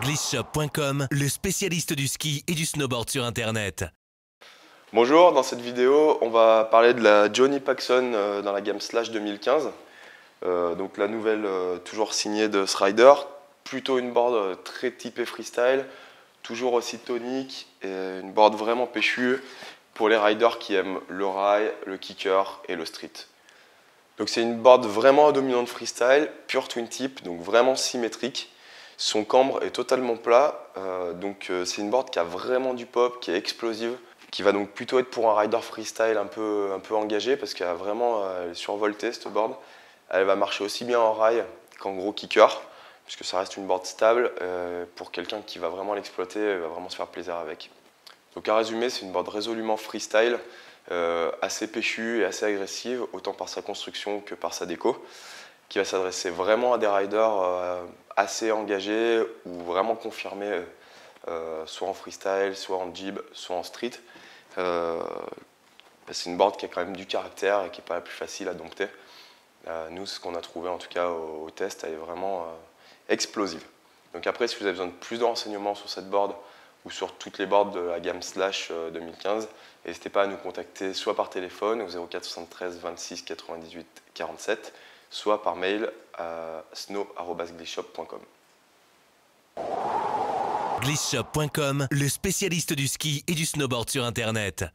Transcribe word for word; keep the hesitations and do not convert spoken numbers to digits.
Glisshop point com, le spécialiste du ski et du snowboard sur internet. Bonjour, dans cette vidéo, on va parler de la Johnnie Paxson euh, dans la gamme Slash deux mille quinze. Euh, donc la nouvelle euh, toujours signée de ce rider, plutôt une board euh, très typée freestyle, toujours aussi tonique et une board vraiment pêchue pour les riders qui aiment le rail, le kicker et le street. Donc c'est une board vraiment dominante freestyle, pure twin tip, donc vraiment symétrique. Son cambre est totalement plat, euh, donc euh, c'est une board qui a vraiment du pop, qui est explosive, qui va donc plutôt être pour un rider freestyle un peu, un peu engagé parce qu'elle a vraiment euh, survolté cette board. Elle va marcher aussi bien en rail qu'en gros kicker, puisque ça reste une board stable euh, pour quelqu'un qui va vraiment l'exploiter, va vraiment se faire plaisir avec. Donc à résumer, c'est une board résolument freestyle, euh, assez péchue et assez agressive, autant par sa construction que par sa déco, qui va s'adresser vraiment à des riders euh, assez engagés ou vraiment confirmés, euh, soit en freestyle, soit en jib, soit en street. Euh, c'est une board qui a quand même du caractère et qui n'est pas la plus facile à dompter. Euh, nous, ce qu'on a trouvé en tout cas au, au test, elle est vraiment euh, explosive. Donc après, si vous avez besoin de plus de renseignements sur cette board ou sur toutes les boards de la gamme Slash euh, deux mille quinze, n'hésitez pas à nous contacter soit par téléphone au zéro quatre soixante-treize vingt-six quatre-vingt-dix-huit quarante-sept, soit par mail à snow arobase glisshop point com. Glisshop point com, le spécialiste du ski et du snowboard sur internet.